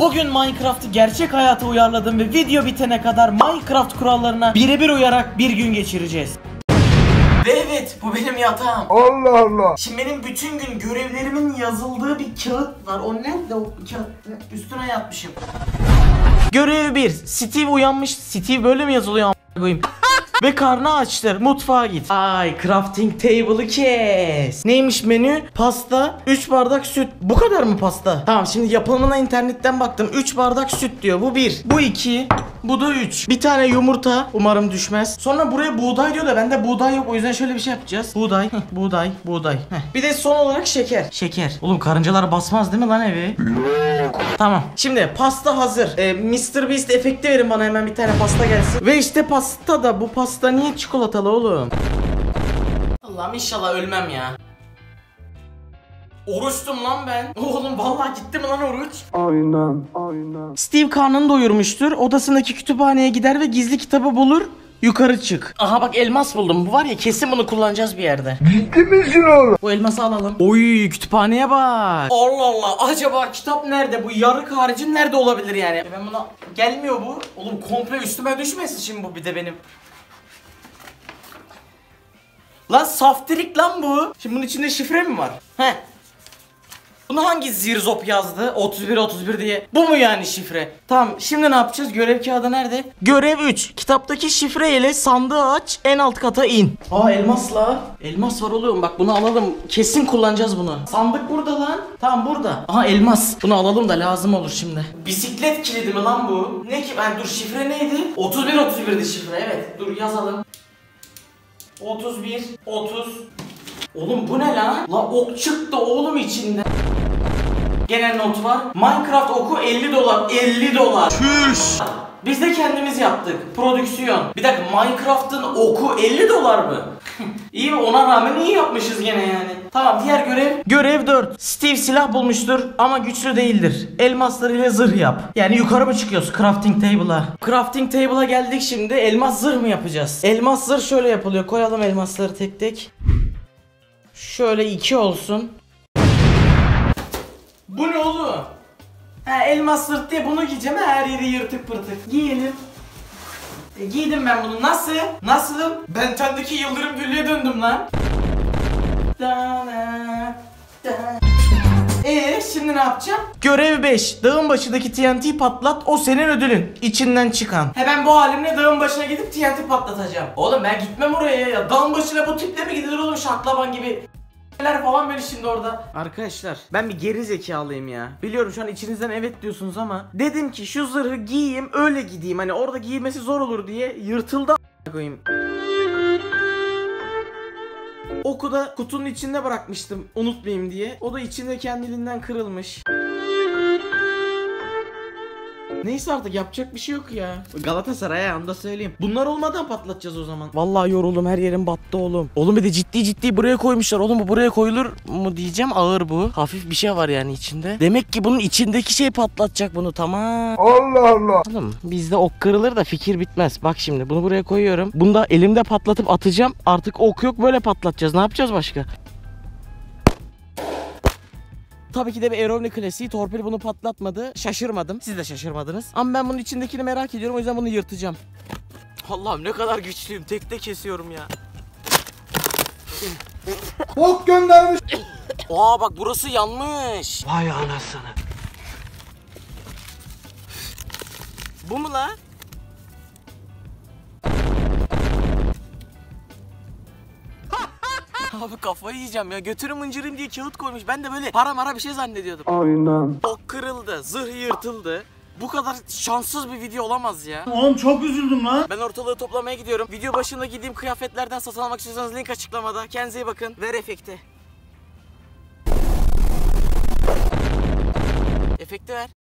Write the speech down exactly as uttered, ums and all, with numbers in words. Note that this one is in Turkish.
Bugün Minecraft'ı gerçek hayata uyarladım ve video bitene kadar Minecraft kurallarına birebir uyarak bir gün geçireceğiz. Evet, bu benim yatağım. Allah Allah. Şimdi benim bütün gün görevlerimin yazıldığı bir kağıt var. O ne? O kağıt. Üstüne yatmışım. Görev bir. Steve uyanmış. Steve böyle mi yazılıyor a**a koyayım? Ve karnı açtır. Mutfağa git. Ay, crafting table'ı kes. Neymiş menü? Pasta, üç bardak süt. Bu kadar mı pasta? Tamam, şimdi yapımına internetten baktım. üç bardak süt diyor. Bu bir. Bu iki. Bu da üç. Bir tane yumurta. Umarım düşmez. Sonra buraya buğday diyor da bende buğday yok. O yüzden şöyle bir şey yapacağız. Buğday. buğday. Buğday. Heh. Bir de son olarak şeker. Şeker. Oğlum karıncalar basmaz değil mi lan evi? Tamam. Şimdi pasta hazır. Ee, MrBeast efekti verin bana, hemen bir tane pasta gelsin. Ve işte pasta da. Bu pasta niye çikolatalı oğlum? Allah'ım inşallah ölmem ya. Oruçtum lan ben. Oğlum vallahi gitti mi lan oruç? Aynen, aynen. Steve karnını doyurmuştur. Odasındaki kütüphaneye gider ve gizli kitabı bulur. Yukarı çık. Aha bak, elmas buldum. Bu var ya, kesin bunu kullanacağız bir yerde. Ciddi misin oğlum? Bu elması alalım. Oy, kütüphaneye bak. Allah Allah. Acaba kitap nerede? Bu yarık haricin nerede olabilir yani? Ben buna... Gelmiyor bu. Oğlum komple üstüme düşmesin şimdi bu bir de benim. Lan saftirik lan bu. Şimdi bunun içinde şifre mi var? Heh. Bunu hangi Zirzop yazdı? otuz bir otuz bir diye. Bu mu yani şifre? Tamam, şimdi ne yapacağız? Görev kağıdı nerede? Görev üç. Kitaptaki şifre ile sandığı aç, en alt kata in. Aa, elmasla. Elmas var oğlum, bak bunu alalım. Kesin kullanacağız bunu. Sandık burada lan. Tamam, burada. Aha, elmas. Bunu alalım da lazım olur şimdi. Bisiklet kilidi mi lan bu? Ne ki? Ben, dur, şifre neydi? otuz bir otuz bir'di şifre, evet. Dur yazalım. otuz bir otuz. Oğlum bu ne lan? La ok çıktı oğlum içinde. Genel not var. Minecraft oku elli dolar. elli dolar. Çüş. Biz de kendimiz yaptık. Prodüksiyon. Bir dakika, Minecraft'ın oku elli dolar mı? İyi mi? Ona rağmen iyi yapmışız gene yani. Tamam, diğer görev. Görev dört. Steve silah bulmuştur ama güçlü değildir. Elmaslarıyla zırh yap. Yani yukarı mı çıkıyoruz? Crafting table'a. Crafting table'a geldik şimdi. Elmas zırh mı yapacağız? Elmas zırh şöyle yapılıyor. Koyalım elmasları tek tek. Şöyle iki olsun. Bu ne oğlum? Ha, elmas sırt diye bunu giyeceğim, her yeri yırtık pırtık. Giyelim. E, giydim ben bunu. Nasıl? Nasılım? Ben tendeki yıldırım güllüye döndüm lan. Eee şimdi ne yapacağım? Görev beş. Dağın başındaki T N T patlat, o senin ödülün. İçinden çıkan. He, ben bu halimle dağın başına gidip T N T patlatacağım. Oğlum ben gitmem oraya ya. Dağın başına bu tiple mi gidilir oğlum, şaklaban gibi? Falan böyle şimdi orada. Arkadaşlar ben bir geri zekalıyım ya. Biliyorum şu an içinizden evet diyorsunuz ama dedim ki şu zırhı giyeyim öyle gideyim. Hani orada giymesi zor olur diye yırtıldı a**a koyayım. Oku da kutunun içinde bırakmıştım unutmayayım diye. O da içinde kendiliğinden kırılmış. Neyse artık yapacak bir şey yok ya. Galatasaray'a anda söyleyeyim. Bunlar olmadan patlatacağız o zaman. Vallahi yoruldum, her yerim battı oğlum. Oğlum bir de ciddi ciddi buraya koymuşlar. Oğlum bu buraya koyulur mu diyeceğim, ağır bu. Hafif bir şey var yani içinde. Demek ki bunun içindeki şey patlatacak bunu, tamam. Allah Allah. Oğlum bizde ok kırılır da fikir bitmez. Bak şimdi bunu buraya koyuyorum. Bunu da elimde patlatıp atacağım. Artık ok yok, böyle patlatacağız. Ne yapacağız başka? Tabii ki de bir Erovni klasiği, torpil bunu patlatmadı. Şaşırmadım. Siz de şaşırmadınız. Ama ben bunun içindekini merak ediyorum, o yüzden bunu yırtacağım. Allah'ım ne kadar güçlüyüm. Tek de kesiyorum ya. Bok göndermiş. Aa bak, burası yanmış. Vay anasını. Bu mu la? Abi kafayı yiyeceğim ya, götürüm mıncırayım diye kağıt koymuş, ben de böyle para mara bir şey zannediyordum. Aynen. Ok kırıldı, zırh yırtıldı. Bu kadar şanssız bir video olamaz ya. Oğlum çok üzüldüm lan. Ben ortalığı toplamaya gidiyorum. Video başında gideyim kıyafetlerden satın almak istiyorsanız link açıklamada. Kendinize iyi bakın. Ver efekti. Efekti ver.